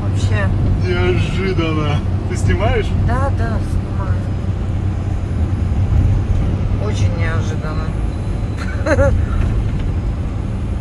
Вообще неожиданно. Ты снимаешь? Да, да, снимаю. Очень неожиданно.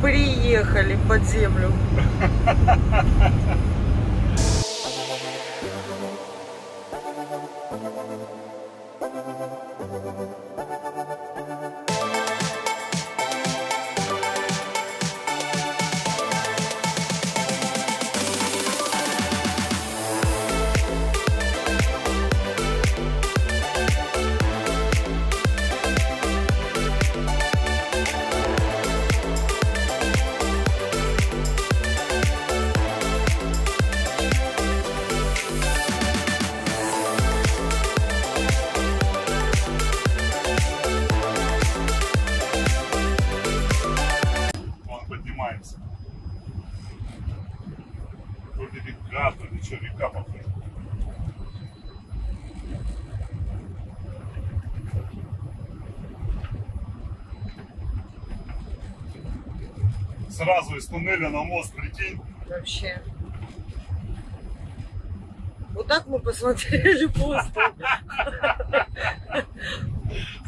Приехали под землю. Сразу из туннеля на мост, прикинь. Вообще. Вот так мы посмотрели просто.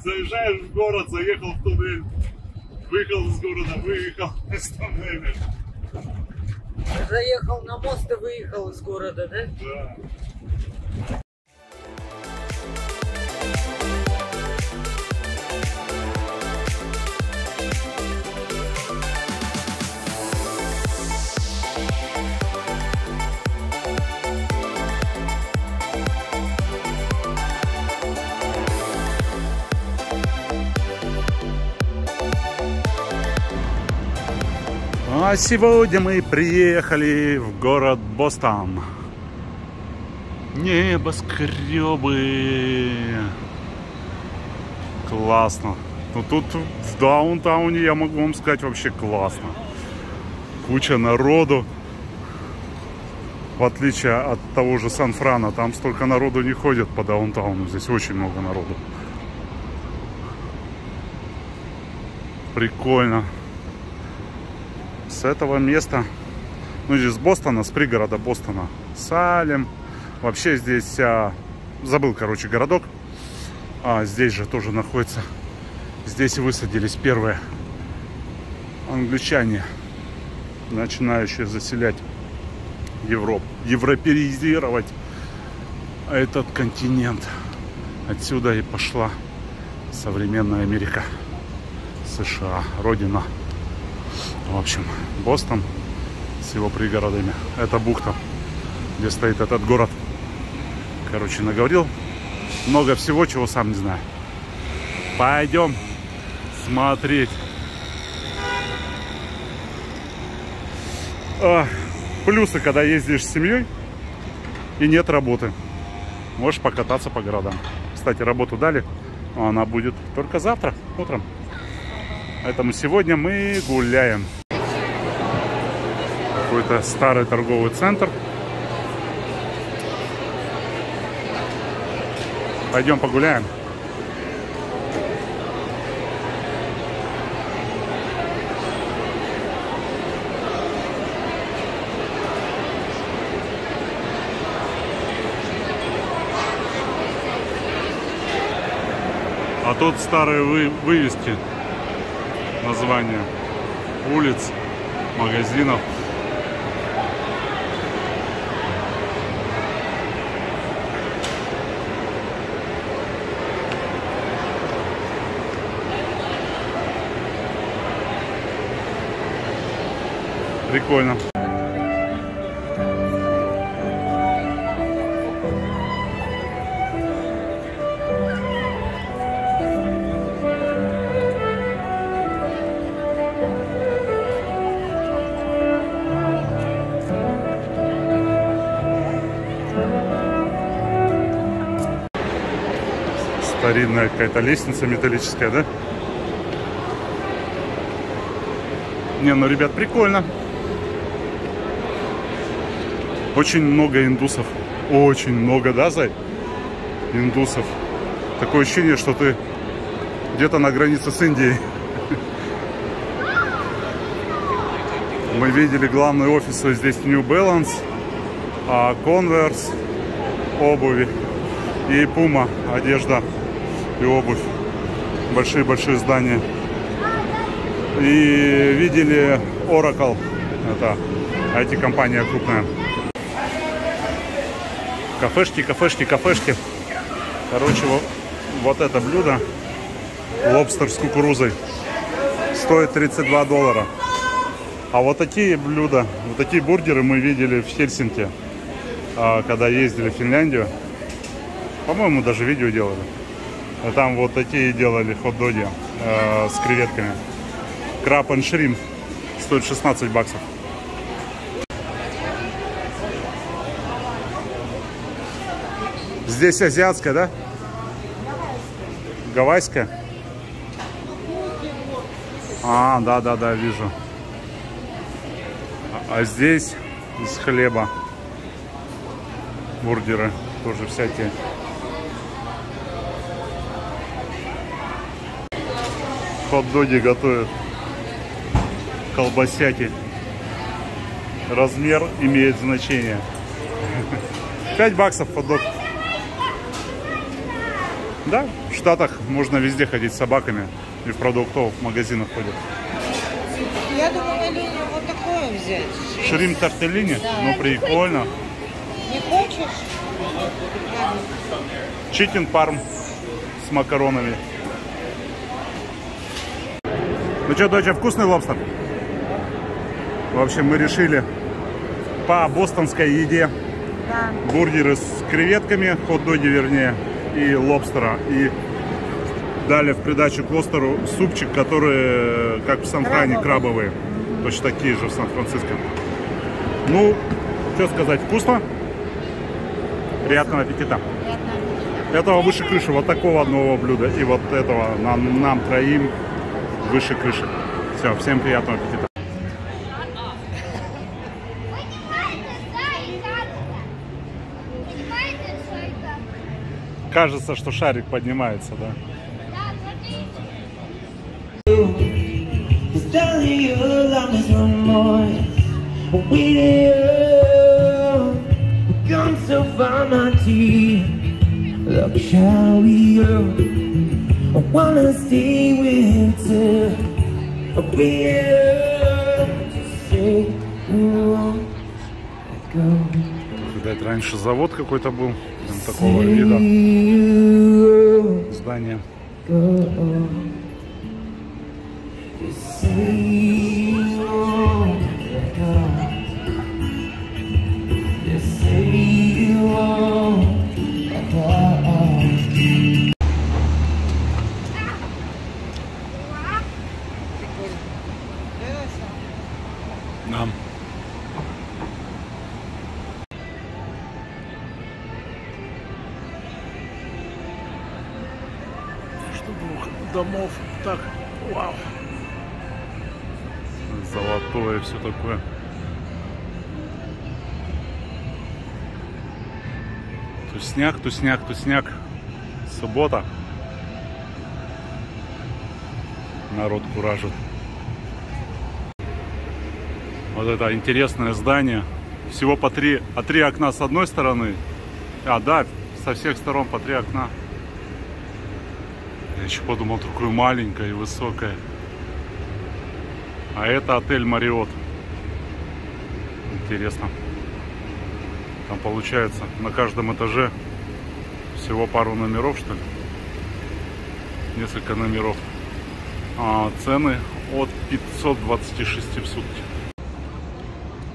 Заезжаешь в город, заехал в туннель. Выехал из города, выехал из туннеля. Заехал на мост и выехал из города, да? Да. А сегодня мы приехали в город Бостон. Небоскребы. Классно. Но тут в даунтауне, я могу вам сказать, вообще классно. Куча народу. В отличие от того же Сан-Франа, там столько народу не ходит по даунтауну. Здесь очень много народу. Прикольно. С этого места, ну здесь Бостона, с пригорода Бостона, Салем. Вообще здесь, забыл, короче, городок. Здесь же тоже находится. Здесь высадились первые англичане, начинающие заселять Европу, европеизировать этот континент. Отсюда и пошла современная Америка, США, родина. В общем, Бостон с его пригородами. Это бухта, где стоит этот город. Короче, наговорил много всего, чего сам не знаю. Пойдем смотреть. Плюсы, когда ездишь с семьей и нет работы. Можешь покататься по городам. Кстати, работу дали, но она будет только завтра утром. Поэтому сегодня мы гуляем. Какой-то старый торговый центр. Пойдем погуляем. А тут старые вывески, названия улиц, магазинов. Прикольно. Старинная какая-то лестница металлическая, да? Не, ну, ребят, прикольно. Очень много индусов. Очень много, да, Зай? Индусов. Такое ощущение, что ты где-то на границе с Индией. Мы видели главные офисы здесь New Balance, Converse, обуви, и Puma, одежда и обувь. Большие-большие здания. И видели Oracle. Это IT-компания крупная. Кафешки, кафешки, кафешки. Короче, вот это блюдо. Лобстер с кукурузой. Стоит $32. А вот такие блюда, вот такие бургеры мы видели в Хельсинки, когда ездили в Финляндию. По-моему, даже видео делали. А там вот такие делали хот-доги с креветками. Краб и шримп. Стоит $16. Здесь азиатская, да? Гавайская? А, да, вижу. А здесь из хлеба. Бургеры тоже всякие. Хот-доги готовят. Колбасяки. Размер имеет значение. $5 хот-дог. Да, в Штатах можно везде ходить с собаками. И в продуктовых магазинах ходят. Я думала, Леня, вот такое взять. Шримп тортеллини? Да. Ну, прикольно. Не хочешь? Чикен парм с макаронами. Ну что, доча, вкусный лобстер? В общем, мы решили по бостонской еде. Да. Бургеры с креветками, хот-доги, вернее, и лобстера. И дали в придачу к лобстеру супчик, который, как в Сан-Фране, крабовые. Точно такие же в Сан-Франциско. Ну, что сказать, вкусно. Приятного аппетита. Этого выше крыши, вот такого одного блюда. И вот этого нам троим выше крыши. Все, всем приятного аппетита. Кажется, что шарик поднимается, да? Видать, раньше завод какой-то был. Прям такого вида здания. Нам. Домов, так, вау, золотое все такое. Тусняк, тусняк, тусняк. Суббота. Народ куражит. Вот это интересное здание. Всего по три окна с одной стороны. А, да, со всех сторон по 3 окна. Я еще подумал, такое маленькое и высокое. А это отель Mariott. Интересно. Там получается на каждом этаже всего пару номеров, что ли? Несколько номеров. А цены от 526 в сутки.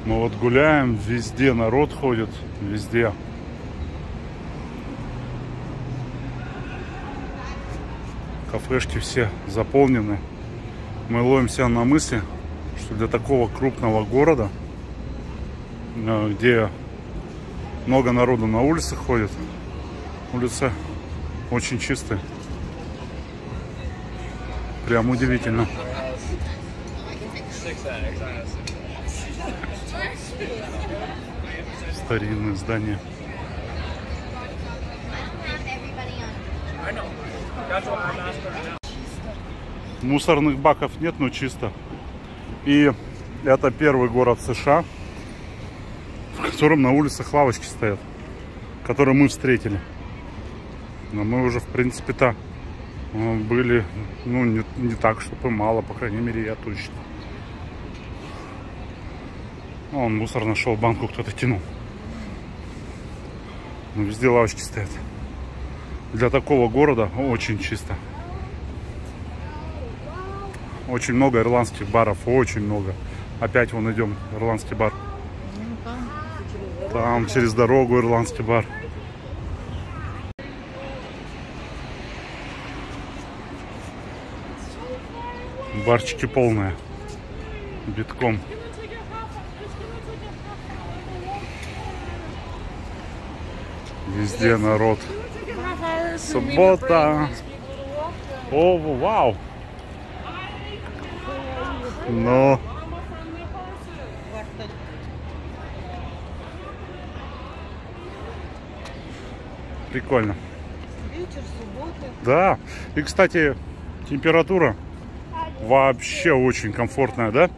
Мы вот гуляем, везде народ ходит, везде. Кафешки все заполнены. Мы ловимся на мысли, что для такого крупного города, где много народу на улице ходит, улицы очень чистые. Прям удивительно. Старинные здания. Мусорных баков нет, но чисто. И это первый город США, в котором на улицах лавочки стоят, которые мы встретили. Но мы уже, в принципе-то, были, ну, не так, чтобы мало, по крайней мере, я точно. Он мусор нашел, банку кто-то кинул. Но везде лавочки стоят. Для такого города очень чисто. Очень много ирландских баров, очень много. Опять вон идем, ирландский бар. Там через дорогу ирландский бар. Барчики полные. Битком. Везде народ. Суббота. О, вау. Но. Прикольно. Вечер, суббота. Да. И, кстати, температура вообще очень комфортная, да? Да.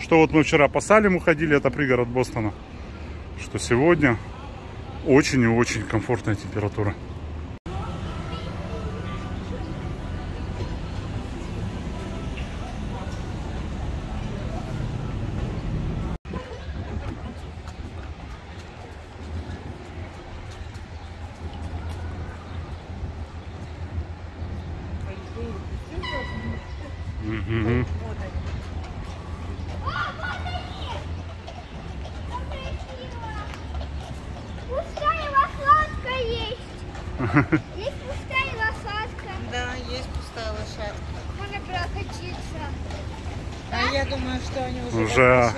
Что вот мы вчера по Салему ходили, это пригород Бостона. Что сегодня очень и очень комфортная температура. Угу. Пустая лошадка есть. Есть пустая лошадка. Да, есть пустая лошадка. Можно прокатиться. А я думаю, что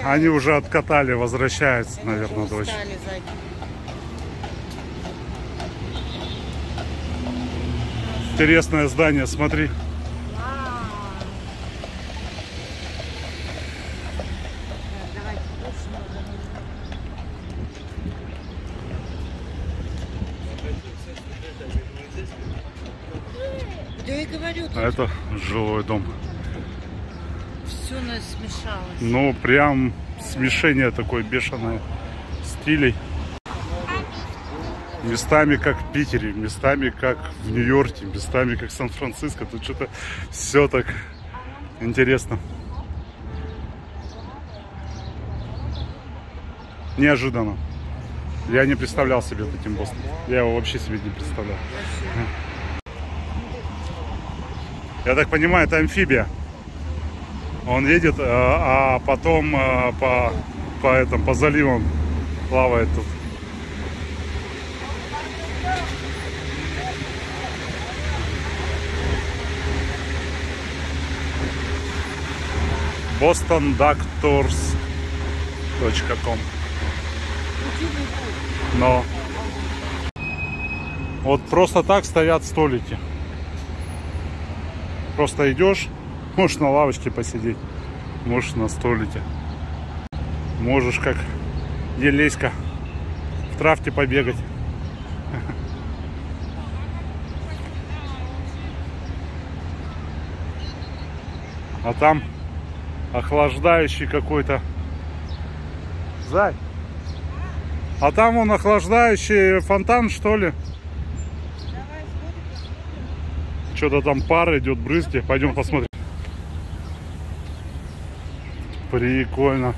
они уже откатали, возвращаются, они, наверное, дочь. Интересное здание, смотри. А это жилой дом. Все у нас смешалось. Ну, прям смешение такое бешеное стилей. Местами как в Питере, местами как в Нью-Йорке, местами как в Сан-Франциско. Тут что-то все так интересно. Неожиданно. Я не представлял себе таким Бостон. Я его вообще себе не представлял. Я так понимаю, это амфибия. Он едет, а потом по заливам плавает тут. bostondoctors.com. Но вот просто так стоят столики. Просто идешь, можешь на лавочке посидеть, можешь на столике, можешь как елеська в травке побегать. А там охлаждающий какой-то. Зай. А там он охлаждающий фонтан, что ли? что-то там пар идет, брызги. Пойдем посмотрим. Прикольно.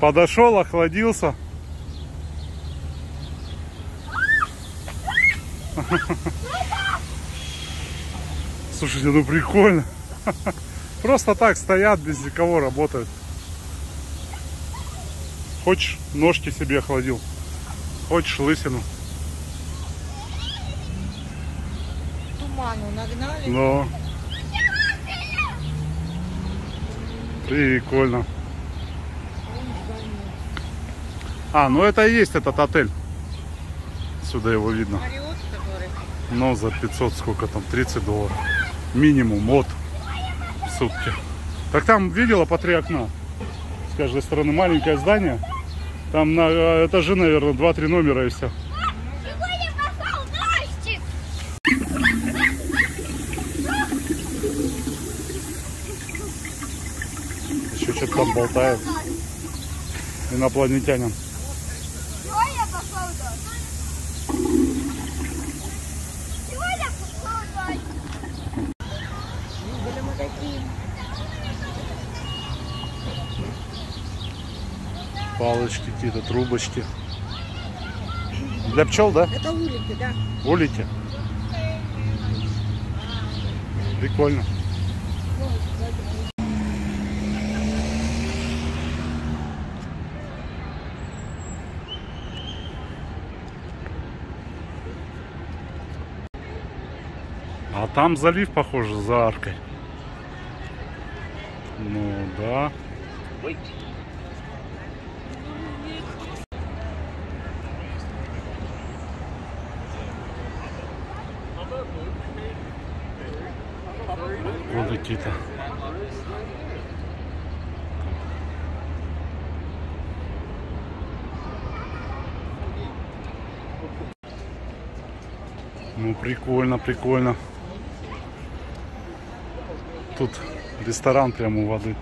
Подошел, охладился. Слушайте, ну прикольно. Просто так стоят, без никого работают. Хочешь, ножки себе охладил. Хочешь, лысину. Туману нагнали. Но. Прикольно. А, ну это и есть этот отель. Сюда его видно. Мариот, который? Но за 500, сколько там, $30. Минимум, вот. В сутки. Так там видела по 3 окна. С каждой стороны маленькое здание. Там на этаже, наверное, 2-3 номера и все. Сегодня пошел дождик. Еще что-то там болтает. Инопланетянин. Сегодня пошел дождь. Сегодня пошел дождь. Были мы такие. Палочки какие-то, трубочки. Для пчел, да? Это улики, да. Улики. Прикольно. А там залив, похоже, за аркой. Ну да. Вот какие-то. Ну прикольно, прикольно. Тут ресторан прямо у воды.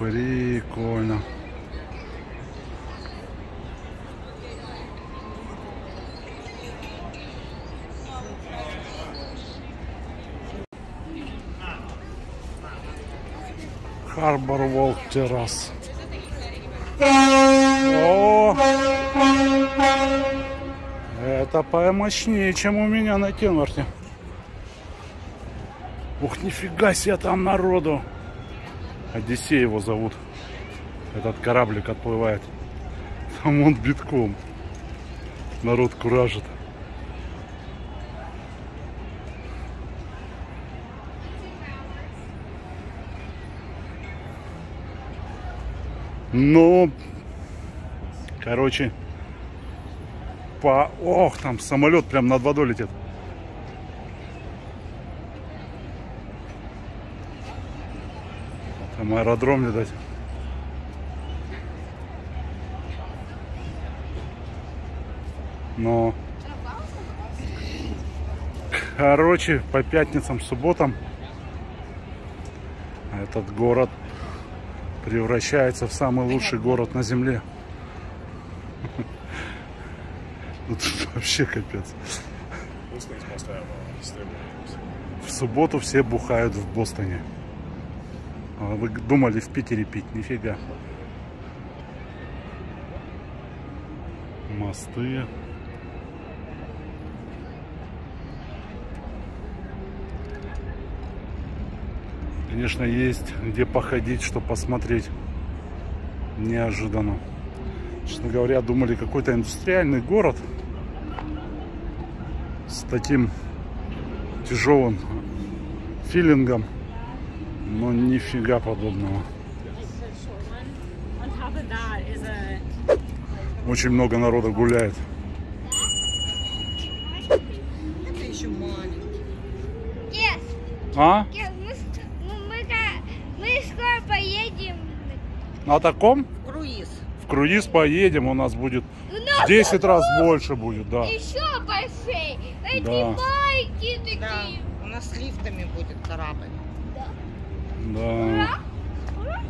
Прикольно. Харбор Волк террас. О, это помощнее, чем у меня на Кенворте. Ух, нифига себе там народу. Одиссей его зовут. Этот кораблик отплывает. Там он битком. Народ куражит. Ну, короче, ох, там самолет прям над водой летит. Там аэродром, видать. Но, короче, по пятницам, субботам этот город превращается в самый лучший город на земле. Ну тут вообще капец. В субботу все бухают в Бостоне. А вы думали в Питере пить? Нифига. Мосты. Конечно, есть где походить, что посмотреть. Неожиданно. Честно говоря, думали, какой-то индустриальный город с таким тяжелым филингом, но нифига подобного. Очень много народа гуляет. Это еще маленький. А? Поедем. На таком? В круиз. В круиз поедем, у нас будет в 10 раз больше будет, да. Еще большей. Эти маленькие такие. Да. У нас с лифтами будет корабль. Да. Да. Ура! Ура!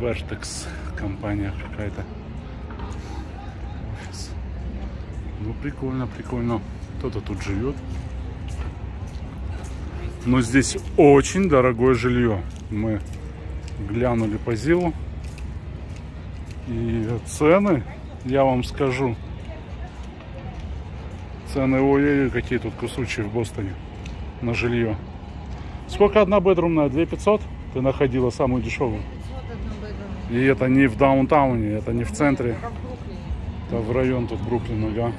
Vertex компания какая-то. Ну, прикольно, прикольно. Кто-то тут живет. Но здесь очень дорогое жилье. Мы глянули по ЗИЛу. И цены, я вам скажу. Цены, ой-ой-ой, какие тут кусучие в Бостоне на жилье. Сколько одна бедрумная? 2500? Ты находила самую дешевую. 500. И это не в даунтауне, это не в центре. Это в район тут Бруклина, да.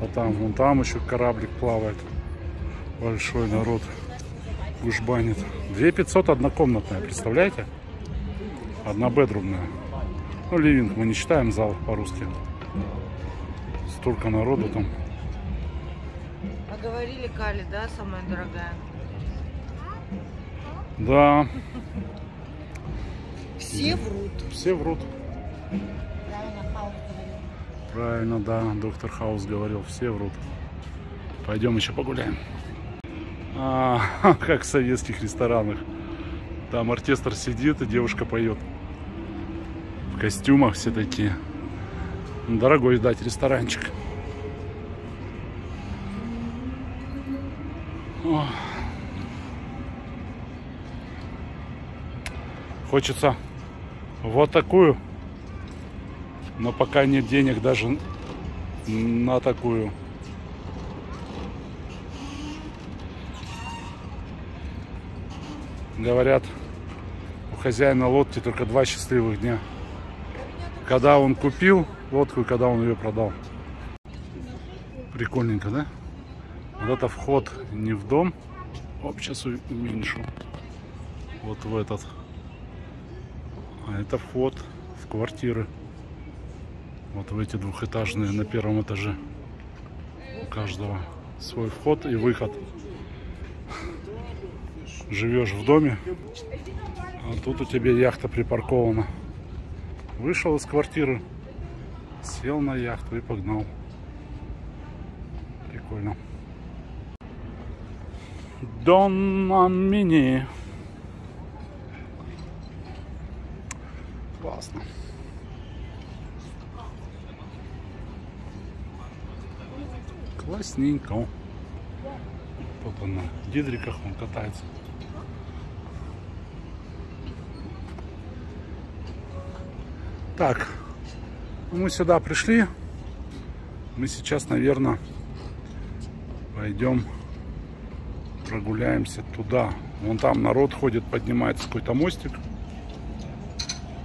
А там, вон там еще кораблик плавает. Большой народ гужбанит. 2500 однокомнатная, представляете? Однобедрумная. Ну, ливинг мы не считаем, зал по-русски. Столько народу там. А говорили, Кали, да, самая дорогая? Да. Все врут. Все врут. Правильно, Хаус говорил. Правильно, да, доктор Хаус говорил, все врут. Пойдем еще погуляем. А, как в советских ресторанах. Там оркестр сидит и девушка поет. В костюмах все такие. Дорогой, дать ресторанчик. О. Хочется вот такую, но пока нет денег даже на такую. Говорят, у хозяина лодки только 2 счастливых дня. Когда он купил лодку и когда он ее продал. Прикольненько, да? Вот это вход не в дом. Оп, сейчас уменьшу. Вот в этот. А это вход в квартиры. Вот в эти двухэтажные на первом этаже. У каждого свой вход и выход. Живешь в доме, а тут у тебя яхта припаркована. Вышел из квартиры, сел на яхту и погнал. Прикольно. Донна Мини. Классно. Классненько. Вот он на гидриках он катается. Так, мы сюда пришли. Мы сейчас, наверное, пойдем прогуляемся туда. Вон там народ ходит, поднимается какой-то мостик.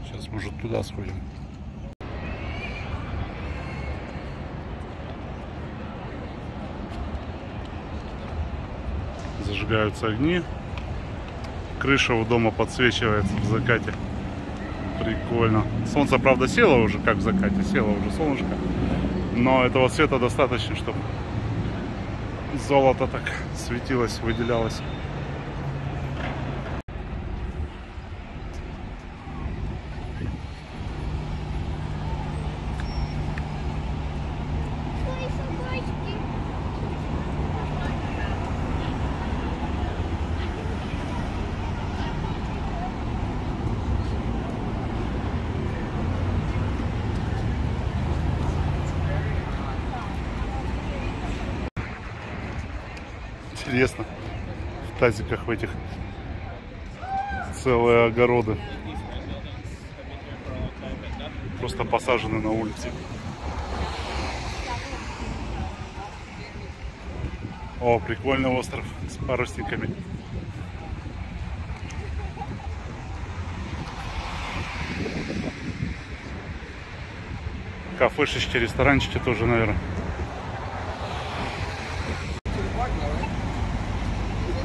Сейчас, может, туда сходим. Зажигаются огни. Крыша у дома подсвечивается в закате. Прикольно. Солнце, правда, село уже, как в закате, село уже солнышко. Но этого света достаточно, чтобы золото так светилось, выделялось. Интересно, в тазиках в этих целые огороды просто посажены на улице. О, прикольный остров с парусниками. Кафешечки, ресторанчики тоже, наверное.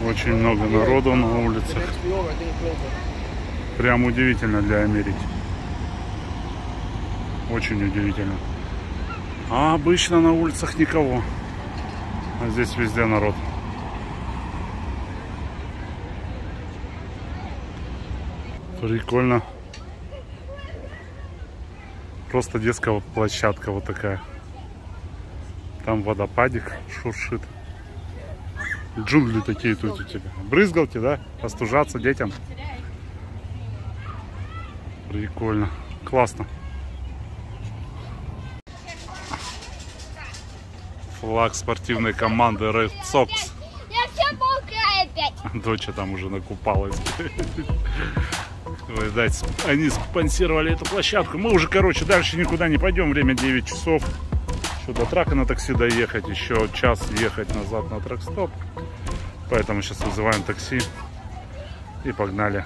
Очень много народу на улицах. Прям удивительно для Америки. Очень удивительно. А обычно на улицах никого. А здесь везде народ. Прикольно. Просто детская площадка вот такая. Там водопадик шуршит. Джунгли такие тут у тебя. Брызгалки, да? Остужаться детям. Прикольно. Классно. Флаг спортивной команды Red Sox. Я все мокрая опять. Доча там уже накупалась. Видать, они спонсировали эту площадку. Мы уже, короче, дальше никуда не пойдем. Время 9 часов. Еще до трака на такси доехать. Еще час ехать назад на трак-стоп. Поэтому сейчас вызываем такси. И погнали.